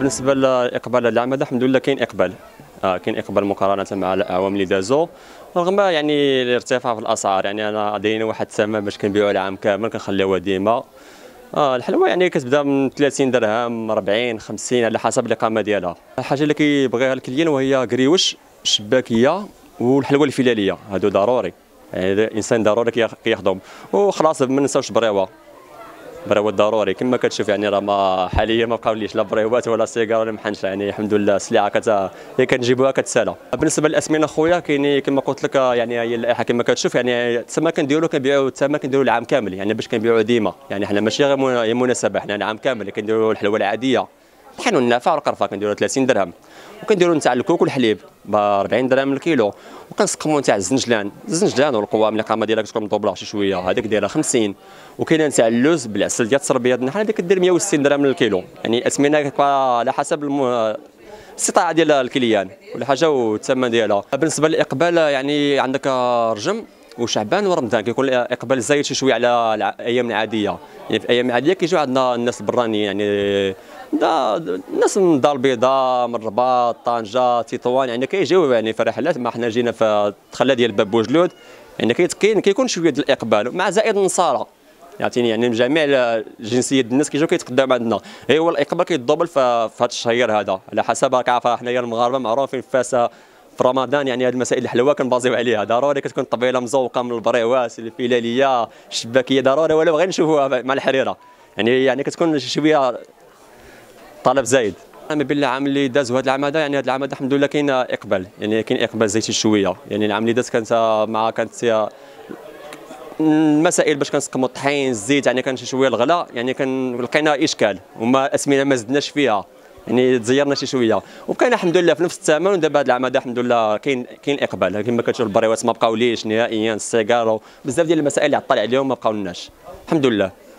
بالنسبه لاقبال العمل الحمد لله كاين اقبال، كاين اقبال مقارنه مع الاعوام اللي دازوا، رغم يعني الارتفاع في الاسعار. يعني انا دايرين واحد الثمن باش كنبيعوا العام كامل كنخليوها ديما. الحلوه يعني كتبدا من 30 درهم 40 50 على حسب الاقامه ديالها. الحاجه اللي كيبغيها الكليان وهي كريوش، الشباكيه والحلوه الفلاليه، هادو ضروري، يعني الانسان ضروري كياخذهم. وخلاص ما نساوش بريوه، بريوه ضروري كما كتشوف. يعني راه ما حاليا ما بقاو ليش لا بريوات ولا سيجاره ولا محنشه، يعني الحمد لله السلعه هي كنجيبوها كتسالى. بالنسبه للاسمنه خويا كاين كما قلت لك، يعني هي اللائحه كما كتشوف. يعني التما كنديرو كنبيعو التما كنديرو العام كامل، يعني باش كنبيعو ديما. يعني حنا ماشي غير مناسبه، حنا العام كامل كنديرو الحلوه العاديه الطحين والنافع والقرفه كنديرو 30 درهم، وكنديرو نتاع الكوك والحليب ب 40 درهم الكيلو، وكنسقمو نتاع الزنجلان والقوام الاقامه ديالها كتكون مطوبله شي شويه، هذاك دايره 50. وكاينه نتاع اللوز بالعسل ديال التربيه ديالنا حنا، هذيك كدير 160 درهم الكيلو. يعني الاسمنه كتبقى على حسب الاستطاعه ديال الكليان كل حاجه والثمن ديالها. بالنسبه للاقبال يعني عندك رجم وشعبان ورمضان كيكون الاقبال زايد شي شويه على الايام العاديه. يعني في الايام العاديه كيجيو عندنا الناس البرانيين، يعني الناس من الدار البيضاء من الرباط طنجه تطوان، يعني كيجيو يعني في رحلات. ما حنا جينا في التخله ديال باب بوجلود، يعني كيكون شويه ديال الاقبال مع زائد النصارى، يعطيني يعني من جميع الجنسيات ديال الناس كيجيو كيتقدموا عندنا. هي هو الاقبال كيتضبل في هذا الشهير هذا على حسب. راك عارف حنايا المغاربه معروفين في فاس في رمضان، يعني هذه المسائل الحلوه كنبازيو عليها. ضروري كتكون الطبيله مزوقه من البريواس الفلاليه الشباكيه ضروري، ولا غير نشوفوها مع الحريره. يعني كتكون شويه طلب زايد. ما بين العام اللي داز وهذا العام هذا، يعني هذا العام هذا الحمد لله كاين اقبال، يعني كاين اقبال زايد شويه. يعني العام اللي داز كانت المسائل باش كنسقموا الطحين الزيت، يعني كان شي شويه الغلاء، يعني كان لقينا اشكال وما الاسمنه ما زدناش فيها، يعني تزيرنا شي شويه. وكاين الحمد لله في نفس الثمن. ودابا هذا العام هذا الحمد لله كاين اقبال كما كتشوف. البريوات ما بقاوليش نهائيا، السيجاره بزاف ديال المسائل اللي عطل عليهم ما بقاولناش الحمد لله.